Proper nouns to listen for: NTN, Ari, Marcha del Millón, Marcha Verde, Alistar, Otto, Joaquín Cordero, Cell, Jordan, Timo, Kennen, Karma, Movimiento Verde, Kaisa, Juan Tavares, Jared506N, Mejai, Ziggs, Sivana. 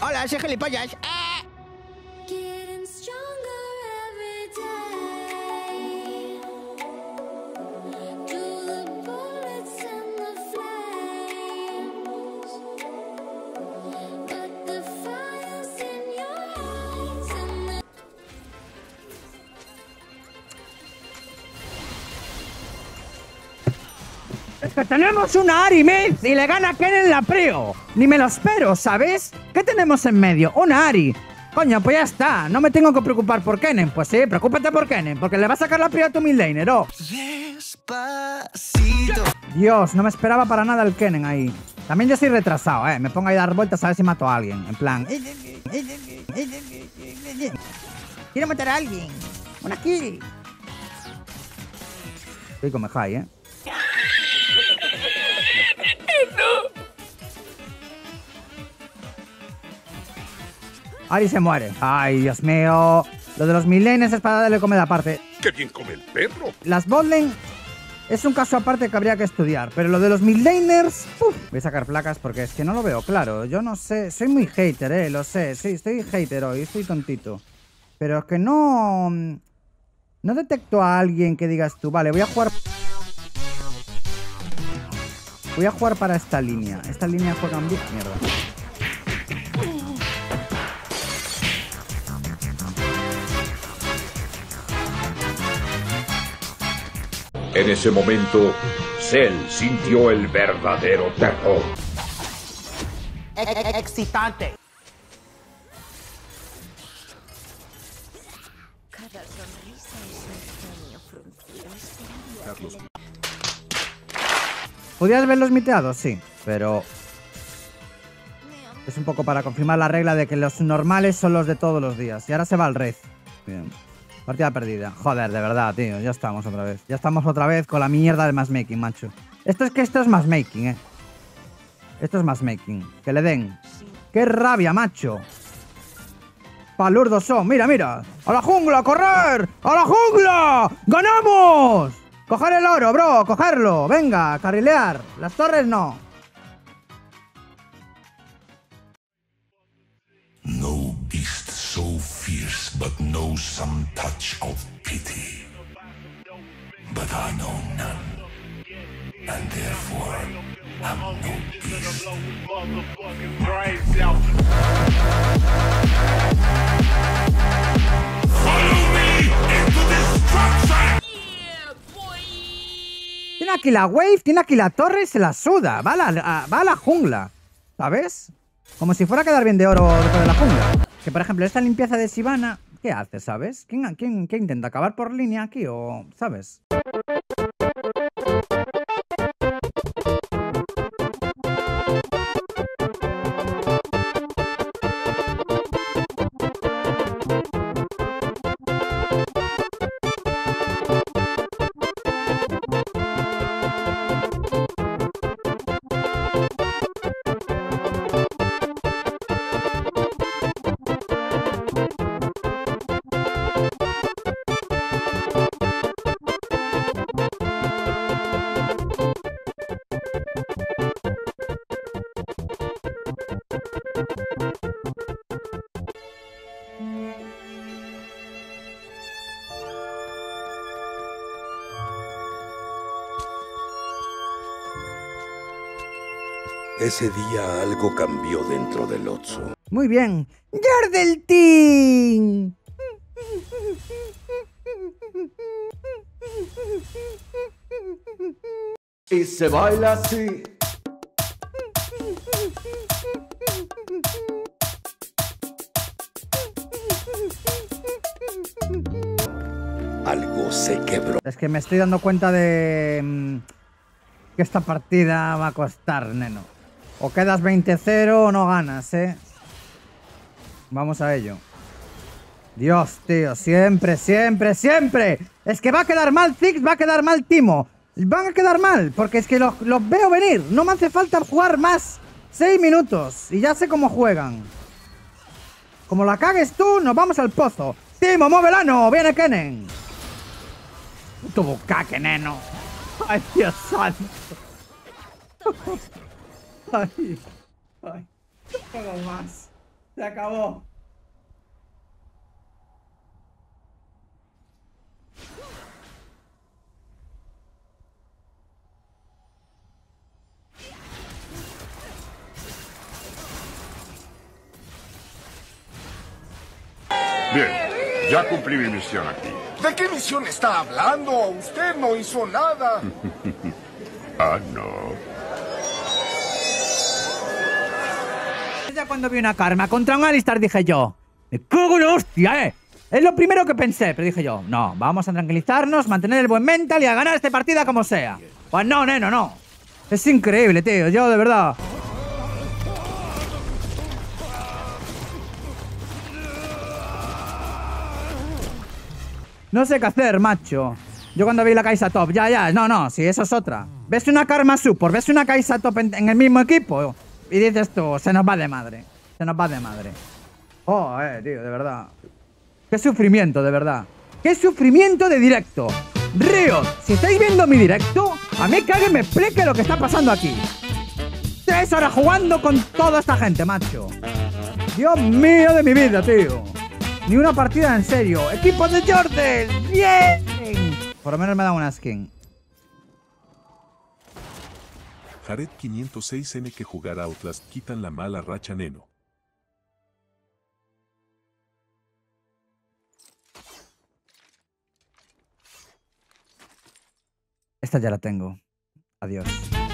Hola, soy gilipollas. Que tenemos una Ari y le gana Kennen la Preo. Ni me lo espero, ¿sabes? ¿Qué tenemos en medio? Una Ari. Coño, pues ya está. No me tengo que preocupar por Kennen. Pues sí, preocúpate por Kennen, porque le va a sacar la Preo a tu midlaner, ¿oh? Despacito. Dios, no me esperaba para nada el Kennen ahí. También yo soy retrasado, ¿eh? Me pongo ahí a dar vueltas a ver si mato a alguien. En plan... quiero matar a alguien. Una kill. Estoy con Mejai, ¿eh? Ari se muere. Ay, Dios mío. Lo de los midlaners es para darle comida aparte. ¡Qué bien come el perro! Las botlane es un caso aparte que habría que estudiar. Pero lo de los midlaners... Voy a sacar placas porque es que no lo veo claro. Yo no sé. Soy muy hater, lo sé. Sí, estoy hater hoy. Estoy tontito. Pero es que no... No detecto a alguien que digas tú, vale, voy a jugar... Voy a jugar para esta línea. Esta línea juega un... Mierda. En ese momento, Cell sintió el verdadero terror. Excitante. Cada sonrisa es un sueño. ¿Podrías ver los miteados? Sí, pero... Es un poco para confirmar la regla de que los normales son los de todos los días. Y ahora se va al red. Bien. Partida perdida. Joder, de verdad, tío. Ya estamos otra vez. Ya estamos otra vez con la mierda del matchmaking, macho. Esto es matchmaking, eh. Esto es matchmaking. Que le den. ¡Qué rabia, macho! Palurdos son. ¡Mira, mira! ¡A la jungla, correr! ¡A la jungla! ¡Ganamos! ¡Coger el oro, bro! ¡Cogerlo! ¡Venga, carrilear! ¡Las torres no! No beast so fierce, but know some touch of pity. But I know none, and therefore I'm no beast. Follow me into destruction. Tiene aquí la wave, tiene aquí la torre y se la suda. Va a la jungla, ¿sabes? Como si fuera a quedar bien de oro dentro de la jungla. Que por ejemplo, esta limpieza de Sivana, ¿qué hace, sabes? ¿Quién intenta acabar por línea aquí o, sabes? Ese día algo cambió dentro del Otto. Muy bien. ¡Jordan! Y se baila así. Algo se quebró. Es que me estoy dando cuenta de... que esta partida va a costar, neno. O quedas 20-0 o no ganas, ¿eh? Vamos a ello. Dios, tío. Siempre, siempre, siempre. Es que va a quedar mal Ziggs, va a quedar mal Timo. Van a quedar mal, porque es que los veo venir. No me hace falta jugar más 6 minutos. Y ya sé cómo juegan. Como la cagues tú, nos vamos al pozo. Timo, mueve el ano. Viene Kennen. Tu bucaque, neno. Ay, Dios santo. Ay, ay, no puedo más. Se acabó. Bien, ya cumplí mi misión aquí. ¿De qué misión está hablando? Usted no hizo nada. Ah, no. Ya cuando vi una Karma contra un Alistar dije yo, ¡me cago en la hostia, eh! Es lo primero que pensé, pero dije yo, no, vamos a tranquilizarnos, mantener el buen mental y a ganar esta partida como sea. Pues no, neno, no. Es increíble, tío, yo de verdad... No sé qué hacer, macho. Yo cuando vi la Kaisa top, no, si eso es otra. Ves una Karma support, ves una Kaisa top en el mismo equipo y dices tú, se nos va de madre. Se nos va de madre. Oh, tío, de verdad. Qué sufrimiento, de verdad. Qué sufrimiento de directo. Ríos, si estáis viendo mi directo, a mí que alguien me explique lo que está pasando aquí. 3 horas jugando con toda esta gente, macho. Dios mío de mi vida, tío. Ni una partida en serio. ¡Equipo de Jordan! ¡Bien! Por lo menos me da una skin. Jared506N que jugará Outlast quitan la mala racha, neno. Esta ya la tengo. Adiós.